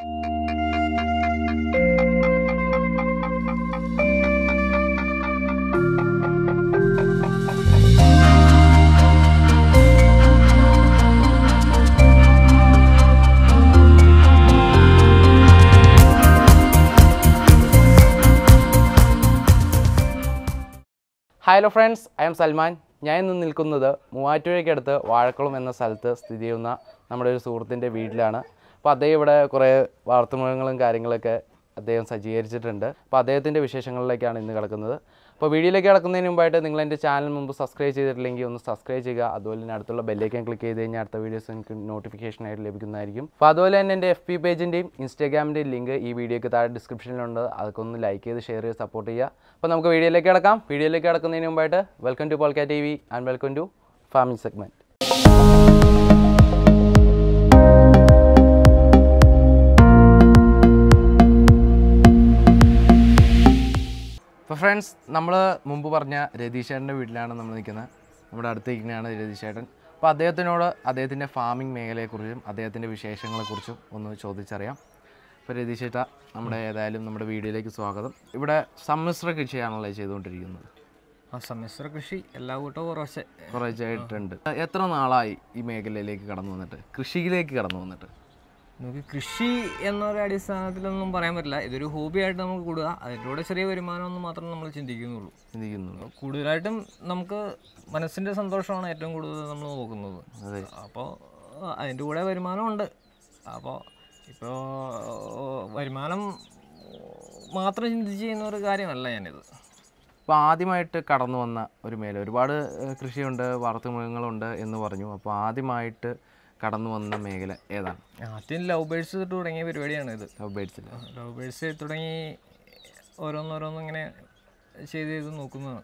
Hello friends, I am Salman. I am in the Varakulam and the Salta, Stidiuna, Namadis Urthin, Vidlana, Padeva Kore, Varthamangal and Karinglaka, they and Sajier Tender, Padet in the Visheshangal like in the Garakana. For video like Garakan invited England to channel, subscribe to the link on the subscribe, Adolin Artula, Belek and click the videos and notification at Lebikunarium. Padolan and FP page in the Instagram link, e video description under Alcon like, share, support. Video like invited. Welcome to PolkaTV and welcome to farming segment. Friends, Namla Mumbubarna, Redishan, Vidlana, Namakana, Mudarthana, Redishatan. Padatinoda, Adetina farming male curriculum, Adetina Vishation Lacurchu, on the Chodicharia. Peredisheta, Namada, the alum number video like Swagadam. It would a Sammisra Kishi analyze don't you know. A Sammisra Kishi, a loud over a giant tender. Etron ally, you make a lake garnonata. Krishi lake garnonata. Krishi and Radisana Paramela, the hobby at Namukuda, I wrote a very man on the Matanamach in the Yunu. Could you write them Namka when a sentence on the Shon at Tungu? I do whatever man on the Apo Varimanum Matra in the Jane or Guardian Lion. Padimite Carnona, Rimello, what a Krishi under Vartamangalunda in the Varnu, Padimite. Carnona Megala, Eda. Till Lovebirds to Rangi Viridian, Lovebirds. Lovebirds said to Rangi or on a shade is Nukuna.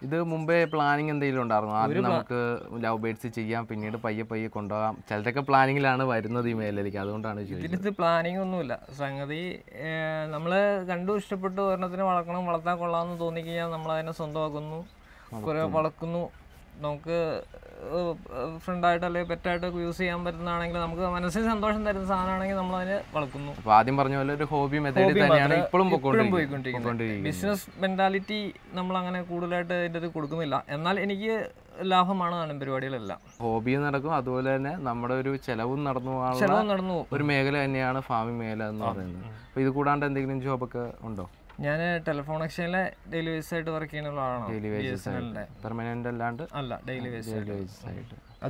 The Mumbai planning and the Londarna, Lovebirds, Chiam, Pineda, Paya Paya Conda, Chaltaka planning land of Iduna, the Melika, don't understand. It is the planning on Nula, Sangadi, Namla, Gandu, Staputo, another Malakana, Malaka, Colano, Doniki, and Namla, Sondagunu, Kora Malakunu. Friend Idle, Petter, you see, and the season doesn't that is an hobby method. Business mentality, Namlanga Kudu into the Kudukumilla, and not any Lahamana and Brivadilla. Hobby and Arago, Adolene, Namadu, Chelavun, Narno, Urmegala, and Yana farming mail and nothing. We could undertake Jobaka undo. I telephone exchange daily site work in a permanent land. Allah, daily site. I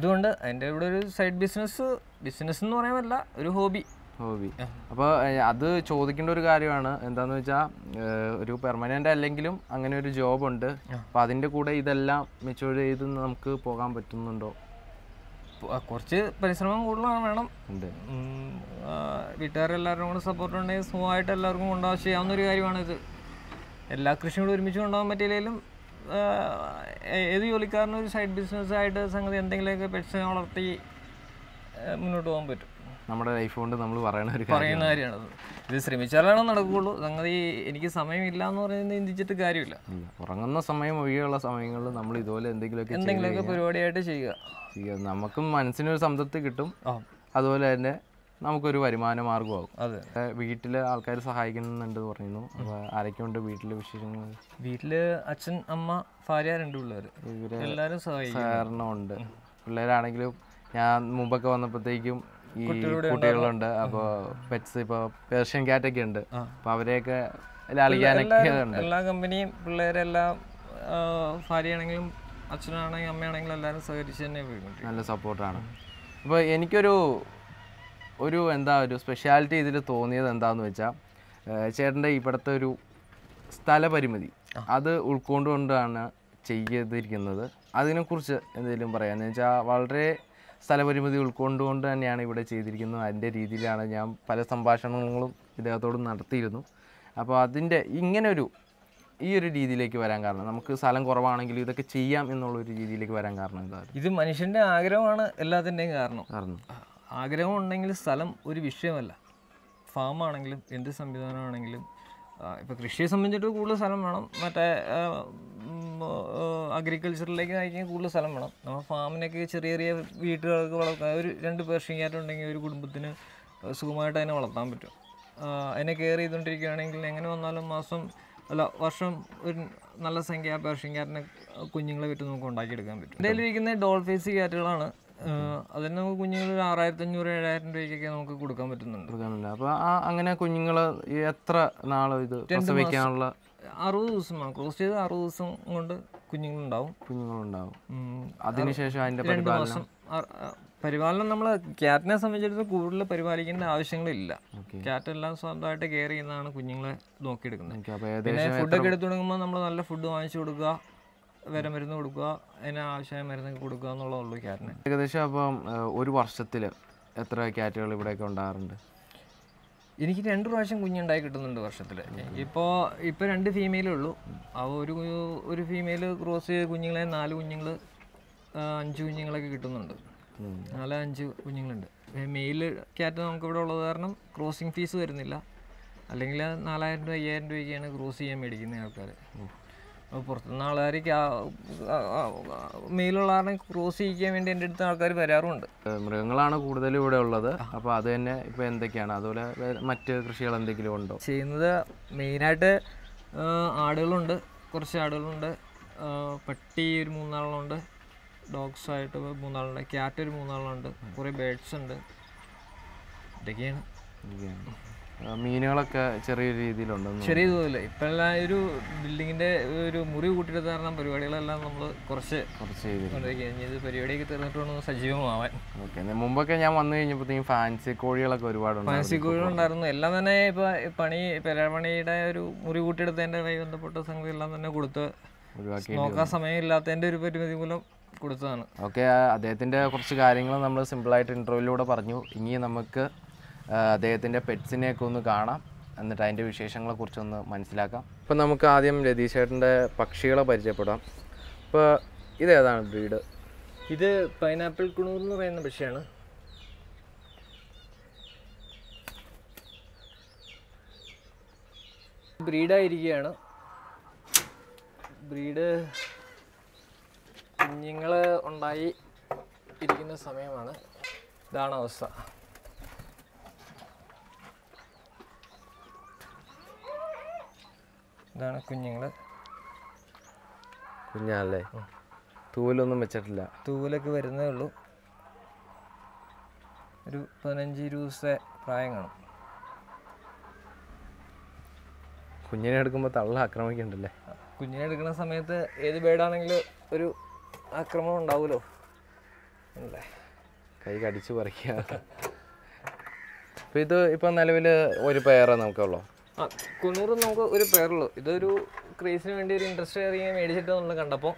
side business, business no hobby. Hobby. Other Chodikindo Gariana and Danuja, permanent lingulum, I'm going to job under Padinda Kuda Idella, Mature Namku, Pogam Petundo. A courtier, Perisam would learn, madam. Vitarella Ronda supporters, white Larunda, she under Ivana. A la Christian would be John Matilum, Ediolicarno side business side, something like a pet sound of the Munotombit. Number I found the Namlu. This Rimicharan and a good, Sangadi, in his Samay Milan or in the Jitagarilla. Rangana Samay, Viola Samay, Namli Dole, and the Glocke. Something like a period. Namakum and senior something kitum. Adolene Namkuru Varimana Margo. Wheatler, Alcalsa Hagen and Dorino, Arakunda Wheatler, Wishing Wheatler, Achin Amma, Faria and Duller. Larasarnond, Laranaglu, Mubaka on the Pategium, Kutel under Petsipa, Persian cat again, Pavreka, Lalianic, La Company, Plerella, Faria and Achinana, American Laras, and the support. But any curu and the specialty is the Tonia and Danwecha, Cherna Ipaturu Stala Parimedi, other Ulkondana, Chege the another, Adina Kursa and the Limbaranaja, Valre, Salabarimedi Ulkondon and Yanni would a Chedrino and the Idiana, Palasambashan, the Athorna Tirno. Apart in the Ingeneru. This is the lake of Arangarna. We have to go to the lake of Arangarna. This is the Manishan Agrawana. Agrawana is Salam Uribishimala. Farmer in the Sambidan. If a Christian is a good Salam, but agriculture like I can cool Salam. Farm in a kitchen area, we are going to Pershing at a good സുഖമായിട്ട് അതിനെ വളർത്താൻ പറ്റും അതിനെ care ചെയ്തുകൊണ്ടിരിക്കുകയാണെങ്കിൽ എങ്ങനെ വന്നാലും മാസം അല്ല വർഷം ഒരു നല്ല സംഖ്യ പേർഷ്യൻ കാറ്റിനെ കുഞ്ഞുങ്ങളെ വിറ്റ് നമുക്ക് ഉണ്ടാക്കിയെടുക്കാൻ പറ്റും. എൻ്റെ കയ്യിലിരിക്കുന്ന ഡോൾഫേസി കാറ്റുകളാണ്. അതിന് നമുക്ക് കുഞ്ഞുങ്ങൾ ഒരു 6500-7000 രൂപയ്ക്കൊക്കെ നമുക്ക് കൊടുക്കാൻ പറ്റുന്നുണ്ട്. അപ്പോൾ അങ്ങനെ കുഞ്ഞുങ്ങൾ എത്ര നാളോ ഇത് പ്രസവിക്കാനുള്ള 60 ദിവസമാണ് ക്രോസ് ചെയ്ത് 60 ദിവസം കൊണ്ട് കുഞ്ഞുങ്ങളുണ്ടാവും. അതിനുശേഷം അതിൻ്റെ പരിപാലനം നമ്മൾ ക്യാറ്റിനെ സംബന്ധിച്ചിടത്തോളം കൂടുതൽ പരിപാലിക്കേണ്ട ആവശ്യങ്ങളില്ല. ക്യാറ്റെല്ലാം സ്വന്തമായിട്ട് കെയർ ചെയ്യുന്നതാണ് കുഞ്ഞുങ്ങളെ നോക്കിയെടുക്കുന്നത്. പിന്നെ ഫുഡൊക്കെ എടുത്തു തുടങ്ങുമ്പോൾ നമ്മൾ നല്ല ഫുഡ് വാങ്ങിച്ചു കൊടുക്കുക, വിരമരുന്ന് കൊടുക്കുക, അതിന് ആവശ്യമായ മരുന്നൊക്കെ കൊടുക്കുക എന്നുള്ളതുള്ളൂ ക്യാറ്റിന്. ഏകദേശം അപ്പം ഒരു വർഷത്തിൽ എത്ര ക്യാറ്റുകൾ ഇവിടെയൊക്കെ ഉണ്ടാകാറുണ്ട്? എനിക്ക് 2 പ്രാവശ്യം കുഞ്ഞുണ്ടായി കിട്ടുന്നുണ്ട് വർഷത്തിൽ. ഇപ്പോൾ 2 ഫീമെയിലേ ഉള്ളൂ. അപ്പോൾ ഒരു ഫീമെയിൽ ക്രോസ് ചെയ്ത് കുഞ്ഞുങ്ങളെ 4 കുഞ്ഞുങ്ങൾ 5 കുഞ്ഞുങ്ങളൊക്കെ കിട്ടുന്നുണ്ട്. 4-5 കുഞ്ഞുങ്ങളുണ്ട്. മെയിൽ ക്യാറ്റ് നമുക്കിവിടെ ഉള്ളത് കാരണം ക്രോസിംഗ് ഫീസ് വരുന്നില്ല. അല്ലെങ്കിൽ 4000 രൂപ 5000 രൂപയ്ക്കാണ് ക്രോസ് ചെയ്യാൻ മേടിക്കുന്ന ആൾക്കാർ. അപ്പോൾ പുറത്തുനിന്ന് ആൾക്കാർ മെയിലുള്ള കാരണം ക്രോസ് ചെയ്യിക്കാൻ വേണ്ടി എൻ്റെ അടുത്ത് ആൾക്കാർ വരാറുണ്ട്. മൃഗങ്ങളാണ് കൂടുതലും ഇവിടെ ഉള്ളത്. അപ്പോൾ അത് തന്നെ ഇപ്പോൾ എന്തൊക്കെയാണ്, അതുപോലെ മറ്റ് കൃഷികൾ എന്തെങ്കിലും ഉണ്ടോ ചെയ്യുന്നത്? മെയിനായിട്ട് ആടുകളുണ്ട്, കുറച്ച് ആടുകളുണ്ട്, പട്ടി ഒരു 3 നാളുണ്ട്, ഡോഗ്സ് ആയിട്ട് 3 നാളുണ്ട്, ക്യാറ്റ് ഒരു 3 നാളുണ്ട്, കുറേ ബേഡ്സ് ഉണ്ട്. ഇതൊക്കെയാണ്. മീനുകളൊക്കെ ചെറിയ രീതിയിലുണ്ട്, ചെറിയ തോതിൽ. ഇപ്പോഴെല്ലാം ഒരു ബിൽഡിങ്ങിൻ്റെ ഒരു മുറി കൂട്ടിയെടുത്ത കാരണം പരിപാടികളെല്ലാം നമ്മൾ കുറച്ച് ഇത് പരിപാടിയൊക്കെ തീർന്നിട്ട് വേണം സജീവമാവാൻ. ഓക്കെ, മുമ്പൊക്കെ ഞാൻ വന്നു കഴിഞ്ഞപ്പോഴത്തേക്കും ഫാൻസി കോഴികളൊക്കെ ഒരുപാടുണ്ട്. ഫാൻസി കോഴികളുണ്ടായിരുന്നു. എല്ലാം തന്നെ ഇപ്പോൾ പണിയുടെ ഒരു മുറി കൂട്ടിയെടുത്തതിൻ്റെതായി ബന്ധപ്പെട്ട സംഗതി എല്ലാം തന്നെ കൊടുത്ത് നോക്കാൻ സമയമില്ലാത്തതിൻ്റെ ഒരു പരിമിതി മൂലം കൊടുത്തതാണ്. ഓക്കെ, അദ്ദേഹത്തിൻ്റെ കുറച്ച് കാര്യങ്ങൾ നമ്മൾ സിമ്പിളായിട്ട് ഇൻ്റർവ്യൂവിലൂടെ പറഞ്ഞു. ഇനി നമുക്ക് അദ്ദേഹത്തിൻ്റെ പെറ്റ്സിനെയൊക്കെ ഒന്ന് കാണാം, എന്നിട്ട് അതിൻ്റെ വിശേഷങ്ങളെക്കുറിച്ചൊന്ന് മനസ്സിലാക്കാം. ഇപ്പം നമുക്ക് ആദ്യം രതീഷ് ചേട്ടൻ്റെ പക്ഷികളെ പരിചയപ്പെടാം. ഇപ്പോൾ ഇതേതാണ് ബ്രീഡ്? ഇത് പൈനാപ്പിൾ കുണൂർ എന്ന് പറയുന്ന പക്ഷിയാണ്. ബ്രീഡായിരിക്കുകയാണ്. ബ്രീഡ് കുഞ്ഞുങ്ങൾ ഉണ്ടായി ഇരിക്കുന്ന സമയമാണ്. ഇതാണ് അവസ്ഥ. ഇതാണ് കുഞ്ഞാണല്ലേ? തൂവലൊന്നും വെച്ചിട്ടില്ല, തൂവലൊക്കെ വരുന്നേ ഉള്ളൂ. ഒരു 15-20 ദിവസത്തെ പ്രായം കാണും. കുഞ്ഞിനെ എടുക്കുമ്പോൾ തള്ള ആക്രമിക്കണ്ടല്ലേ? കുഞ്ഞിനെ എടുക്കുന്ന സമയത്ത് ഏത് ബേഡാണെങ്കിലും ഒരു ആക്രമണം ഉണ്ടാവുമല്ലോ, അല്ലേ? കൈ കടിച്ചു പറിക്കുക. അപ്പം ഇത് ഇപ്പം നിലവിൽ ഒരു പേരാ നമുക്കുള്ളൂ? ആ, കുന്നൂറ് നമുക്ക് ഒരു പേരുള്ളൂ. ഇതൊരു ക്രീസിന് വേണ്ടി ഒരു ഇൻട്രസ്റ്റ് കയറിയാൽ മേടിച്ചിട്ട് നമ്മൾ കണ്ടപ്പോൾ.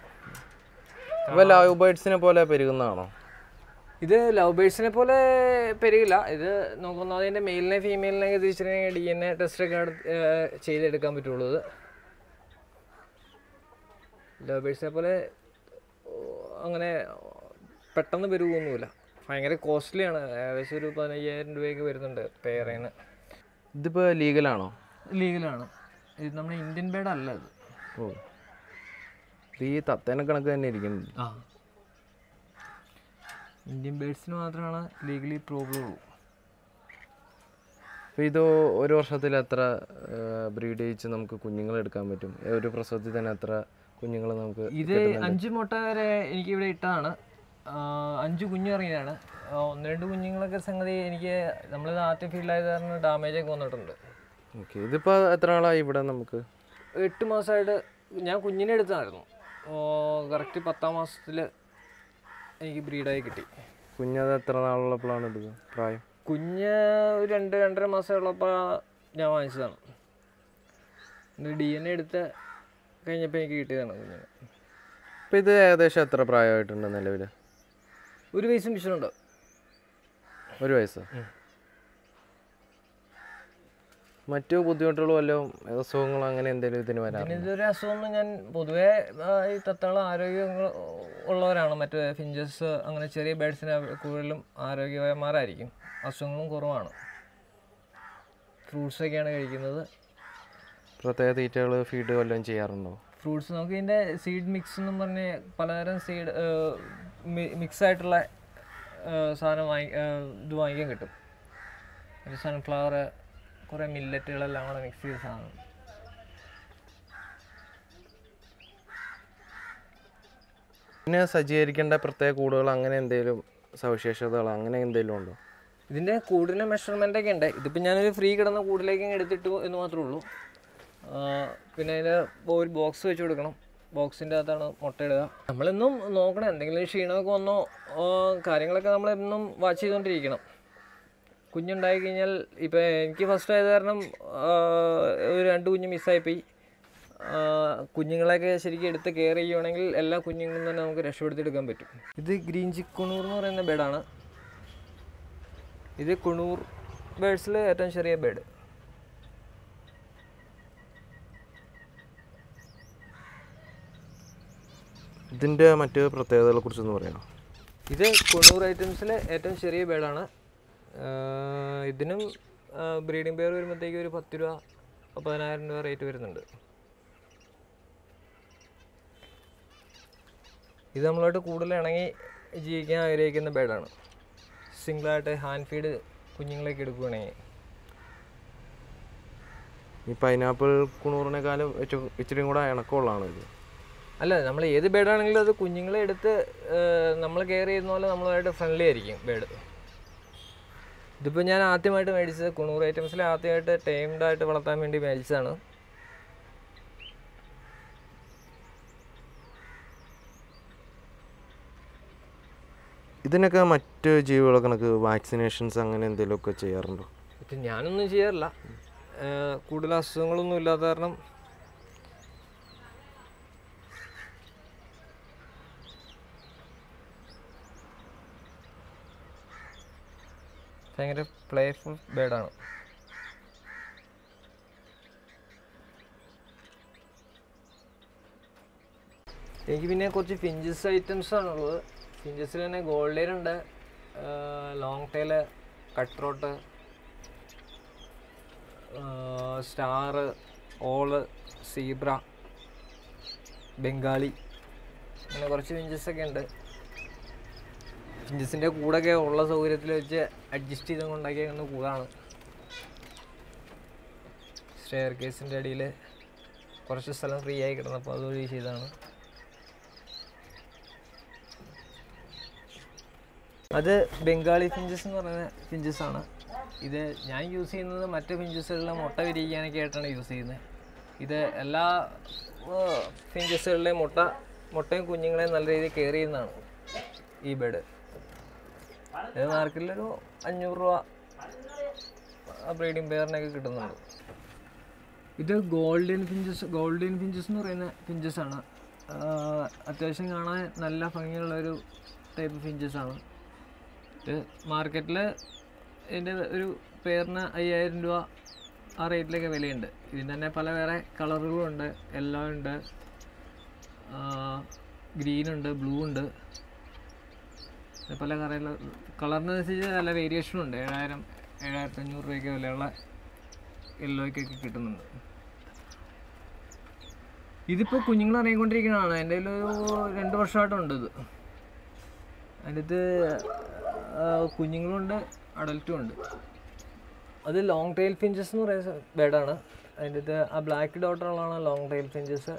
ഇപ്പോൾ ലവ് ബേർഡ്സിനെ പോലെ പെരുകുന്നതാണോ? ഇത് ലവ് ബേർഡ്സിനെ പോലെ പെരുകില്ല. ഇത് നോക്കുന്നത് അതിൻ്റെ മെയിലിനെ ഫീമെയിലിനെയൊക്കെ തിരിച്ചിട്ടുണ്ടെങ്കിൽ DNA ടെസ്റ്റൊക്കെ ചെയ്തെടുക്കാൻ പറ്റുള്ളൂ. ഇത് ലവ് ബേർഡ്സിനെ പോലെ അങ്ങനെ പെട്ടെന്ന് പെരുകൊന്നുമില്ല. ഭയങ്കര കോസ്റ്റ്ലിയാണ്. ഏകദേശം ഒരു 15,000 രൂപയ്ക്ക് വരുന്നുണ്ട് പേരേന്. ഇതിപ്പോൾ ലീഗലാണോ? ലീഗലാണ്. ഇത് നമ്മുടെ ഇന്ത്യൻ ബേഡ് അല്ല. ഇത് ഓ, ഈ തത്തേനെ കണക്ക് തന്നെ ഇരിക്കുന്നത്. ആ, ഇന്ത്യൻ ബേഡ്സിന് മാത്രമാണ് ലീഗലി പ്രോബ്ലം ഉള്ളൂ. അപ്പോൾ ഇത് ഒരു വർഷത്തിൽ എത്ര ബ്രീഡ് ചെയ്യിച്ച് നമുക്ക് കുഞ്ഞുങ്ങളെടുക്കാൻ പറ്റും? ഒരു പ്രസവത്തിൽ തന്നെ എത്ര കുഞ്ഞുങ്ങൾ നമുക്ക്? ഇത് 5 മുട്ട വരെ എനിക്കിവിടെ ഇട്ടതാണ്. 5 കുഞ്ഞ് ഇറങ്ങിയതാണ്. 1-2 കുഞ്ഞുങ്ങളൊക്കെ സംഗതി എനിക്ക് നമ്മളിത് ആദ്യം ഫീൽഡായത് കാരണം ഡാമേജൊക്കെ വന്നിട്ടുണ്ട്. ഓക്കെ, ഇതിപ്പോൾ എത്ര നാളായി ഇവിടെ? നമുക്ക് 8 മാസമായിട്ട് ഞാൻ കുഞ്ഞിനെ എടുത്തായിരുന്നു. കറക്റ്റ് 10-ാം മാസത്തിൽ എനിക്ക് ബ്രീഡായി കിട്ടി. കുഞ്ഞത് എത്ര നാളുള്ളപ്പോഴാണ് എടുക്കുന്നത് പ്രായം? കുഞ്ഞ് ഒരു 2-2.5 മാസം ഉള്ളപ്പോൾ ഞാൻ വാങ്ങിച്ചതാണ്. ഇത് DNA എടുത്ത് കഴിഞ്ഞപ്പോൾ എനിക്ക് കിട്ടിയതാണ് കുഞ്ഞിന്. അപ്പോൾ ഇത് ഏകദേശം എത്ര പ്രായമായിട്ടുണ്ട് നിലവിൽ? 1 വയസ്സും വിഷയമുണ്ട്. 1 വയസ്സ്. മറ്റു ബുദ്ധിമുട്ടുകളോ അല്ലോ അസുഖങ്ങളോ അങ്ങനെ എന്തെങ്കിലും ഇതിന് വരാം? ഇതൊരു അസുഖമൊന്നും ഞാൻ പൊതുവേ ഈ തത്തകൾ ആരോഗ്യം ഉള്ളവരാണ്. മറ്റു ഫിഞ്ചസ് അങ്ങനെ ചെറിയ ബേഡ്സിന് കൂടുതലും ആരോഗ്യപരമാരായിരിക്കും. അസുഖങ്ങളും കുറവാണ്. ഫ്രൂട്ട്സൊക്കെയാണ് കഴിക്കുന്നത്. പ്രത്യേക തീറ്റകൾ ഫീഡ് വല്ലതും ചെയ്യാറുണ്ടോ? ഫ്രൂട്ട്സ് നമുക്ക് ഇതിൻ്റെ സീഡ് മിക്സ് എന്നും പറഞ്ഞ് പലതരം സീഡ് മിക്സായിട്ടുള്ള സാധനം ഇത് വാങ്ങിക്കാൻ കിട്ടും. sunflower, corn millet, all mix it. This is a measurement. This is free. Kunjingalake Shiriki at the Kerry Yonangle, Ella Kunjingan assured the Gambit. The green chick conure and the bedana is a conure bedsley at a sharia bed. Dinda Mateo Proteza Kursunore is a conure items at a sharia bedana. Idinum breeding bear with the Patura upon iron or 8 years. This is the bed. Single hand feed. Pineapple is a cola. We have a bed. We have a friendly bed. We have a tamed item. This is a vaccination. I am not sure if I am not sure if I am playful bed. I have finches items. Finches are gold layer, long tail, cutthroat, star, owl, zebra, Bengali. I have finches. Finches are good. I have adjusted the staircase. That is Bengali finches. I use the matter finches. I use the market le inde oru pairna 5000 രൂപ ആ റേറ്റിൽ ഒക്കെ വിലയുണ്ട്. ഇതിന് തന്നെ പല വേറെ കളറുകളും ഉണ്ട്. yellow ഉണ്ട്, green ഉണ്ട്, blue ഉണ്ട്. പല കളറിന് അനുസരിച്ച് നല്ല വേരിയേഷൻ ഉണ്ട്. 7000 7500 രൂപയ്ക്ക് വിലയുള്ള yellow ഒക്കെ കിട്ടുന്നുണ്ട്. ഇതിപ്പോ കുഞ്ഞുങ്ങൾ ഇറങ്ങിക്കൊണ്ടിരിക്കുന്നതാണ്. എൻ്റെ ഒരു 2 വർഷമായിട്ടുണ്ട് ഇത്. അതിത് കുഞ്ഞുങ്ങളുണ്ട് അഡൽറ്റും ഉണ്ട്. അത് ലോങ് ടെയിൽ ഫിഞ്ചസ് എന്ന് പറയുന്ന ബേഡാണ്. അതിന്റെ ആ ബ്ലാക്ക് ഡോട്ടർ ഉള്ളതാണ് ലോങ് ടെയിൽ ഫിഞ്ചസ്.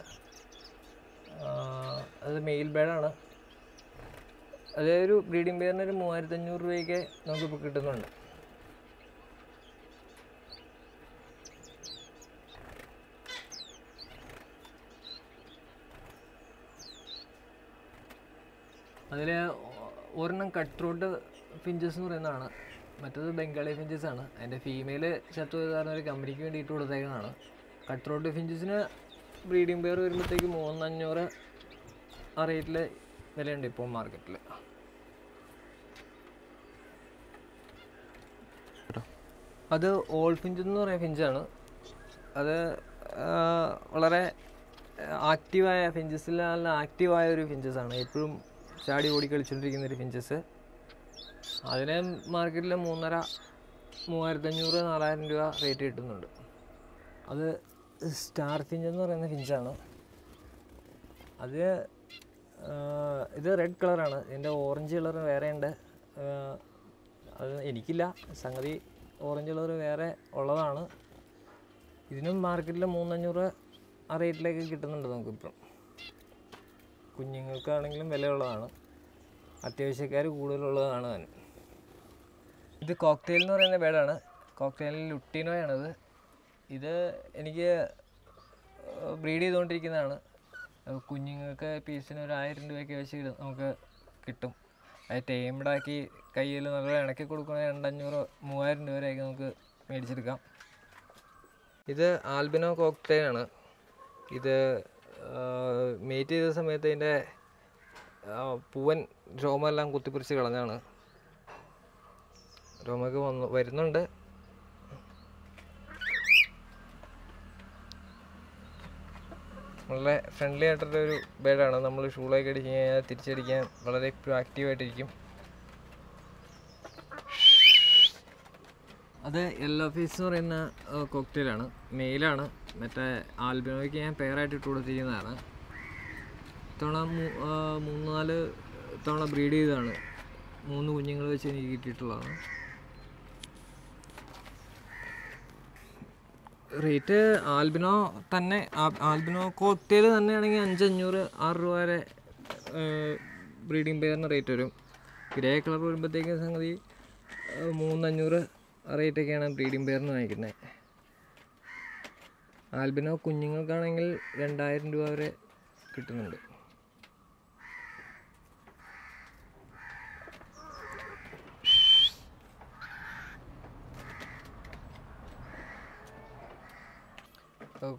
അത് മെയിൽ ബേഡാണ്. അതേ ഒരു ബ്രീഡിംഗ് പെയറിന് ഒരു 3500 രൂപയ്ക്ക് നമുക്ക് ഇപ്പോൾ കിട്ടുന്നുണ്ട്. അതിൽ one cutthroat finches and another Bengali finches and a female Chaturana American Detour Zagana. Cutthroat finches in a breeding pair will take more than your eight million depot market. Other old finches or a finchana other active finches, active ivory finches on April. Shadi vertical children in the finches. Other market la Munara more than Uran are rated. Other star finches or any finchano. Other the red color and the orange color and Enikila, Sangari, orange colour. This is market la 300 ആ റേറ്റിലേക്ക് കിട്ടുന്നുണ്ട് നമുക്ക് ഇപ്പോ കുഞ്ഞുങ്ങൾക്കാണെങ്കിലും വിലയുള്ളതാണ് അത്യാവശ്യക്കാര് കൂടുതലുള്ളതാണ് ഇത് cocktail എന്ന് പറയുന്ന ബേഡാണ് cocktail ലുട്ടിനോയാണ് ഇത് എനിക്ക് breed ചെയ്തുകൊണ്ടിരിക്കുന്നതാണ് കുഞ്ഞുങ്ങൾക്ക് പീസിന് ഒരു 1000 രൂപയ്ക്ക് വെച്ച് നമുക്ക് കിട്ടും അത് ടൈംഡ് ആക്കി കയ്യിൽ നല്ല ഇണക്കി കൊടുക്കുകയാണെങ്കിൽ 2500 3000 രൂപ വരെയൊക്കെ നമുക്ക് മേടിച്ചെടുക്കാം ഇത് ആൽബിനോ കോക്ടെയിൽ ആണ് This mate is a mate in the Puan Roma Langutipursikalana Romago on the Verdunda friendly at the bed and anomaly shoe like it here, teacher again, but I activated him. Other yellow fish or in a cocktail, male. Albino can pair at two to the other. Tona Munal Tona breedy than Munu Wingless and eat it alone. Rate albino than albino cocktail and then genuine are breeding bear narrator. Grey color but they can sing the moon and your rate again and breeding bear night. Albino Kuningal and died into a kitten.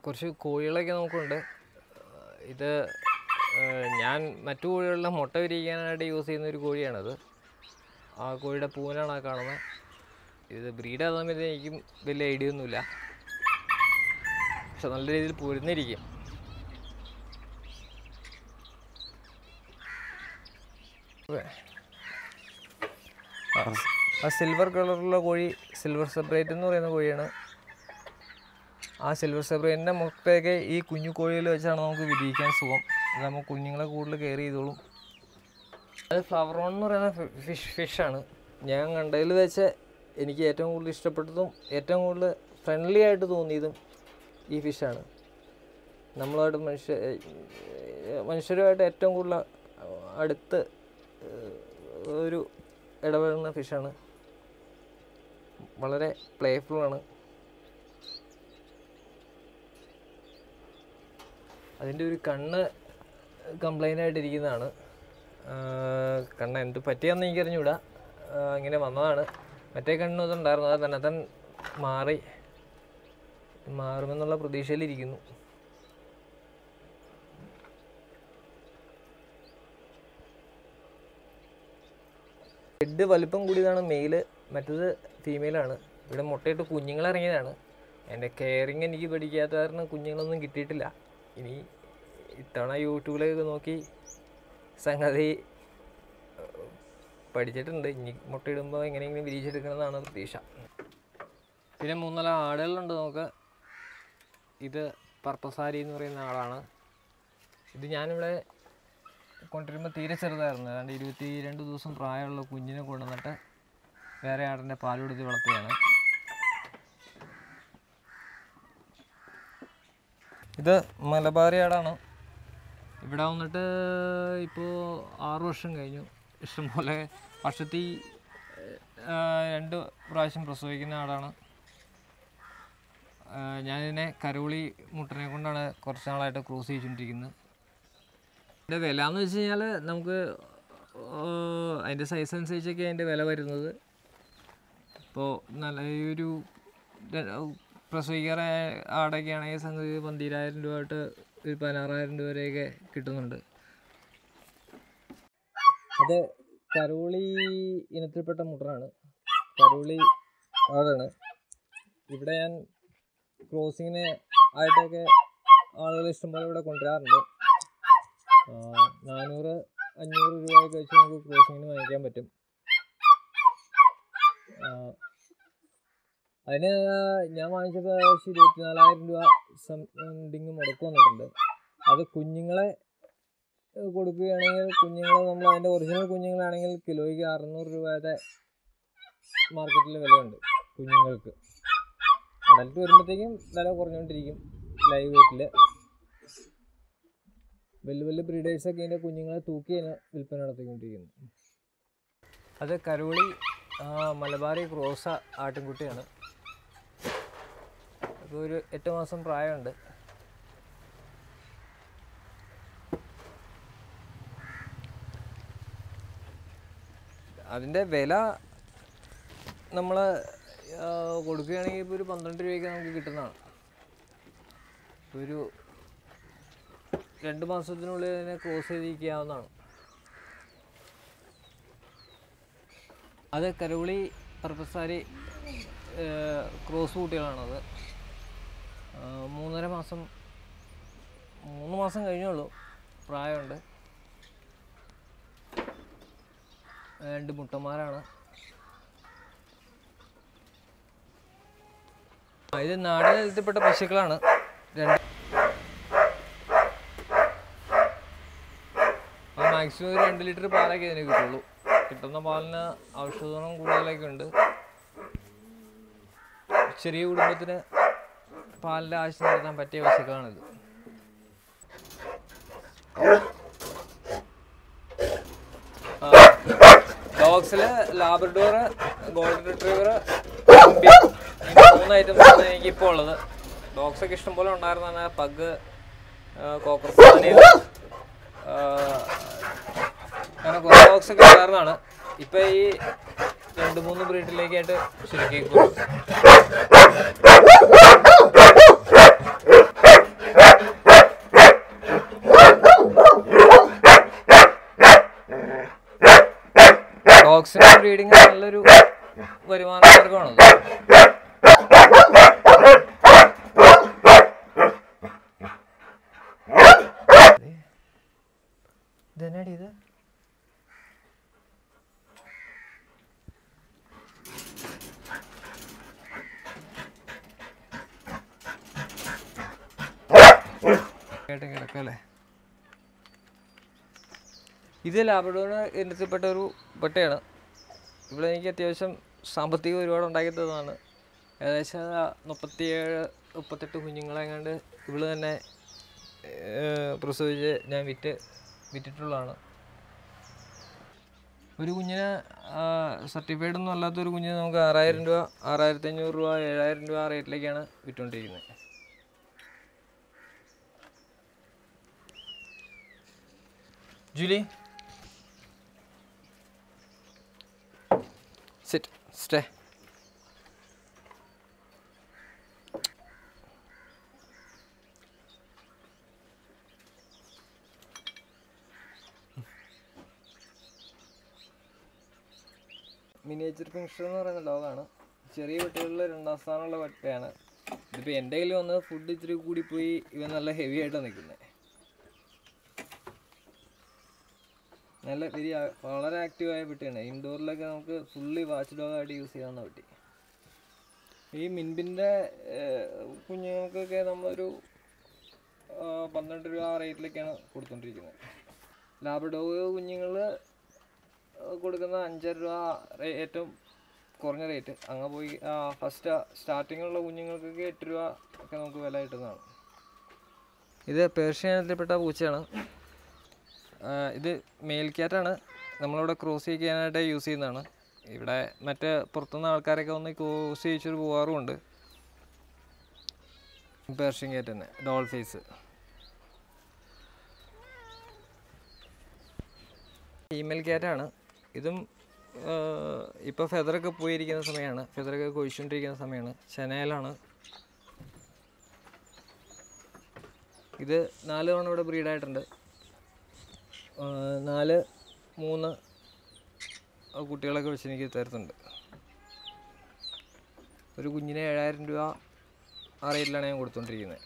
Corsu Koyla Ganokunda either Yan Matu Motori and you see in the Korea another. Our Korea Puna Nakana is a breeder than the lady Nula. So, this is the same thing. Silver color silver separate. Silver separate is the same. This fish is a very good fish. This fish is a very good fish. This fish is a very playful fish. This fish is a complaint. This fish is Marmanala Pradesh Ligino the Valipum good on a male, matter female anna, with a motte to Kuningla Riana, and a caring and anybody gather Kuningla Gitilla. In Itana, you two like Noki Sangadi Padijet and the Motedumbo and any Vijayan Pradesh. Piramundala Adel and Doga. Either Parpasari or in Arana. The animal contribute theatres are and it will tear into some trial of Kunjina Kodamata, where I are in the Palu to the Vatana. The Malabari Adana. If down at Ipo Aroshan, Ishamole, Ashati and Russian Prosovian Adana. Janine Karuli Mutanakunda Corsana at a cruise agent. The Velano Signal Namco and the Sison Sage again developed another. Po Nalayu Prosuigara art again is and the Bandira and Duata Panara and Durega Kitunda. The Karuli in a tripata mutrana Karuli Adana. If I Crossing I take a list of contract. Nanura and Nuru Ruakation crossing my gambitum. I know Yamanja she did in a light into some dingum or a corner. Other Kunjingla could be an angle, Kunjingla, and the original Kunjingla angle, Kiloiga, or no market level. കുഞ്ഞുങ്ങൾക്ക് അടൽക്ക് വരുമ്പോഴത്തേക്കും വില കുറഞ്ഞുകൊണ്ടിരിക്കും. Live വെയിറ്റിൽ വലിയ വലിയ ബ്രീഡേഴ്സൊക്കെ ഇതിൻ്റെ കുഞ്ഞുങ്ങളെ തൂക്കി വിൽപ്പന നടത്തിക്കൊണ്ടിരിക്കുന്നു. അത് കരോളി മലബാറി ക്രോസ ആട്ടിൻകുട്ടിയാണ്. അപ്പോൾ ഒരു 8 മാസം പ്രായമുണ്ട്. അതിൻ്റെ വില നമ്മൾ കൊടുക്കുകയാണെങ്കിൽ ഇപ്പോൾ ഒരു 12 രൂപയ്ക്ക് നമുക്ക് കിട്ടുന്നതാണ്. ഒരു 2 മാസത്തിനുള്ളിൽ തന്നെ ക്രോസ് ചെയ്തിരിക്കാവുന്നതാണ്. അത് കരോളി പർപ്പസാരി ക്രോസ് കുട്ടികളാണത്. 3 മാസം കഴിഞ്ഞുള്ളൂ പ്രായമുണ്ട്. 2 മുട്ടന്മാരാണ്. ഇത് നാടൻ ഇനത്തിൽപ്പെട്ട പശുക്കളാണ്. മാക്സിമം 2 ലിറ്റർ പാലൊക്കെ ഇതിന് കിട്ടുള്ളൂ. കിട്ടുന്ന പാലിന് ഔഷധഗുണം കൂടുതലൊക്കെ ഉണ്ട്. ചെറിയ കുടുംബത്തിന് പാലിൻ്റെ ആവശ്യം നടത്താൻ പറ്റിയ പശുക്കളാണിത്. ഡോഗ്സിൽ ലാബ്രഡോർ, ഗോൾഡൻ റിട്രീവർ, മൂന്ന് ഐറ്റംസാണ് എനിക്കിപ്പോൾ ഉള്ളത്. ഡോഗ്സൊക്കെ ഇഷ്ടംപോലെ ഉണ്ടായിരുന്നാണ്. പഗ്, കോക്കർ സ്പാനിയൽ, അങ്ങനെ കുറേ ഡോഗ്സൊക്കെ ഉണ്ടായിരുന്നതാണ്. ഇപ്പം ഈ 2-3 ബ്രീഡിലേക്കായിട്ട് ചുരുക്കിയിരിക്കുന്നു. ഡോഗ്സിൻ്റെ ബ്രീഡിങ് നല്ലൊരു വരുമാന മാർഗമാണത്. ഇത് കേട്ട് കിടക്കല്ലേ. ഇത് ലാബ്രഡോറിന് ഇനത്തിൽപ്പെട്ട ഒരു പട്ടയാണ്. ഇവിടെ എനിക്ക് അത്യാവശ്യം സാമ്പത്തികം ഒരുപാട് ഉണ്ടാക്കി തന്നതാണ്. ഏകദേശം 37-38 കുഞ്ഞുങ്ങളെങ്ങാണ്ട് ഇവിടെ തന്നെ പ്രസവിച്ച് ഞാൻ വിറ്റിട്ടുള്ളതാണ്. ഒരു കുഞ്ഞിന് സർട്ടിഫൈഡ് ഒന്നും അല്ലാത്തൊരു കുഞ്ഞിന് നമുക്ക് 6000 രൂപ, 6500 രൂപ, 7000 രൂപ ആ റേറ്റിലേക്കാണ് വിറ്റുകൊണ്ടിരിക്കുന്നത്. Julie Sit, stay. Miniature pinscher എന്ന് പറയുന്ന ഡോഗാണ്. ചെറിയ കുട്ടികളിൽ 2ാം സ്ഥാനമുള്ള പട്ടയാണ്. ഇതിപ്പോൾ എൻ്റെ കയ്യിൽ വന്ന് ഫുഡ് ഇത്തിരി കൂടിപ്പോയി. ഇവ നല്ല ഹെവി ആയിട്ടാണ് നിൽക്കുന്നത്. നല്ല വലിയ വളരെ ആക്റ്റീവായ പെട്ടിയാണ്. ഇൻഡോറിലൊക്കെ നമുക്ക് ഫുള്ളി വാച്ച് ഡോഗായിട്ട് യൂസ് ചെയ്യാവുന്ന പെട്ടി. ഈ മിൻബിൻ്റെ കുഞ്ഞുങ്ങൾക്കൊക്കെ നമ്മളൊരു 12 രൂപ ആ റേറ്റിലേക്കാണ് കൊടുത്തുകൊണ്ടിരിക്കുന്നത്. ലാബ്രഡോഗ് കുഞ്ഞുങ്ങൾ കൊടുക്കുന്ന 5.5 രൂപ ഏറ്റവും കുറഞ്ഞ റേറ്റ്. അങ്ങനെ പോയി ഫസ്റ്റ് സ്റ്റാർട്ടിങ്ങുള്ള കുഞ്ഞുങ്ങൾക്കൊക്കെ 8 രൂപ ഒക്കെ നമുക്ക് വില കിട്ടുന്നതാണ്. ഇത് പേർഷ്യൻ ഇനത്തിൽപ്പെട്ട പൂച്ചയാണ്. ഇത് മെയിൽ ക്യാറ്റാണ്. നമ്മളിവിടെ ക്രോസ് ചെയ്യിക്കാനായിട്ട് യൂസ് ചെയ്യുന്നതാണ്. ഇവിടെ മറ്റ് പുറത്തുനിന്ന് ആൾക്കാരൊക്കെ ഒന്ന് ക്രോസ് ചെയ്യിച്ചിട്ട് പോകാറുമുണ്ട്. പേർഷ്യൻ ക്യാറ്റ് തന്നെ, ഡോൾ ഫേസ്. ഫീമെയിൽ ക്യാറ്റാണ്. ഇതും ഇപ്പോൾ ഫെദറൊക്കെ പോയിരിക്കുന്ന സമയമാണ്. ഫെദറൊക്കെ കൊഴിച്ചുകൊണ്ടിരിക്കുന്ന സമയമാണ്. ചെന്നൈയിലാണ്. ഇത് 4 തവണ ഇവിടെ ബ്രീഡായിട്ടുണ്ട്. 4-3 കുട്ടികളൊക്കെ വെച്ച് എനിക്ക് തരുന്നുണ്ട്. ഒരു കുഞ്ഞിന് 7000 രൂപ ആ റേറ്റിലാണ് ഞാൻ കൊടുത്തുകൊണ്ടിരിക്കുന്നത്.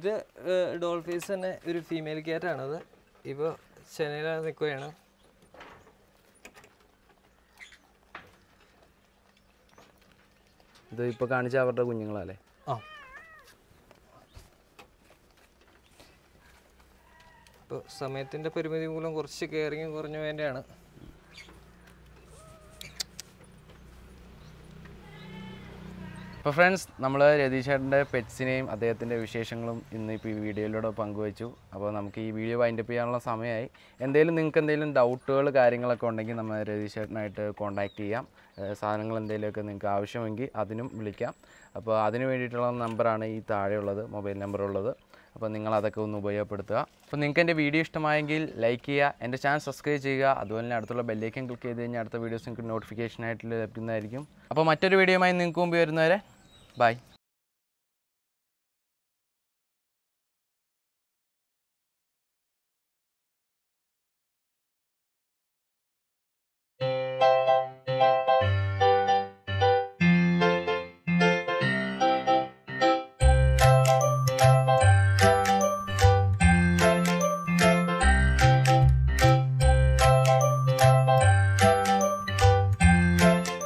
ഇത് ഡോൾഫീസ് തന്നെ ഒരു ഫീമെയിൽ ക്യാറ്റാണത്. ഇപ്പോൾ ചെന്നൈയിലാണ് നിൽക്കുകയാണ്. ഇത് ഇപ്പോൾ കാണിച്ച അവരുടെ കുഞ്ഞുങ്ങളല്ലേ? ആ, സമയത്തിന്റെ പരിമിതി മൂലം കുറച്ച് കേറിങ് കുറഞ്ഞു വേണ്ടിയാണ് അപ്പോൾ ഫ്രണ്ട്സ് നമ്മൾ രതീഷേട്ടന്റെ പെറ്റ്സിനെയും അദ്ദേഹത്തിന്റെ വിശേഷങ്ങളും ഇന്ന് ഈ വീഡിയോയിലൂടെ പങ്കുവെച്ചു അപ്പോൾ നമുക്ക് ഈ വീഡിയോ വൈൻഡ് അപ്പ് ചെയ്യാനുള്ള സമയമായി എന്തെങ്കിലും നിങ്ങൾക്ക് എന്തെങ്കിലും ഡൗട്ടുകൾ കാര്യങ്ങളൊക്കെ ഉണ്ടെങ്കിൽ നമ്മൾ രതീഷേട്ടനായിട്ട് കോൺടാക്ട് ചെയ്യാം സാധനങ്ങൾ എന്തെങ്കിലുമൊക്കെ നിങ്ങൾക്ക് ആവശ്യമെങ്കിൽ അതിനും വിളിക്കാം അപ്പോൾ അതിനു വേണ്ടിയിട്ടുള്ള നമ്പറാണ് ഈ താഴെയുള്ളത് മൊബൈൽ നമ്പറുള്ളത് അപ്പോൾ നിങ്ങൾ അതൊക്കെ ഒന്ന് ഉപയോഗപ്പെടുത്തുക അപ്പോൾ നിങ്ങൾക്ക് എൻ്റെ വീഡിയോ ഇഷ്ടമായെങ്കിൽ ലൈക്ക് ചെയ്യുക എൻ്റെ ചാനൽ സബ്സ്ക്രൈബ് ചെയ്യുക അതുപോലെ തന്നെ അടുത്തുള്ള ബെല്ലൈക്കൻ ക്ലിക്ക് ചെയ്ത് കഴിഞ്ഞാൽ അടുത്ത വീഡിയോസ് നിങ്ങൾക്ക് നോട്ടിഫിക്കേഷനായിട്ട് ലഭിക്കുന്നതായിരിക്കും അപ്പോൾ മറ്റൊരു വീഡിയോയുമായി നിങ്ങൾക്ക് മുമ്പ് വരുന്നവരെ ബൈ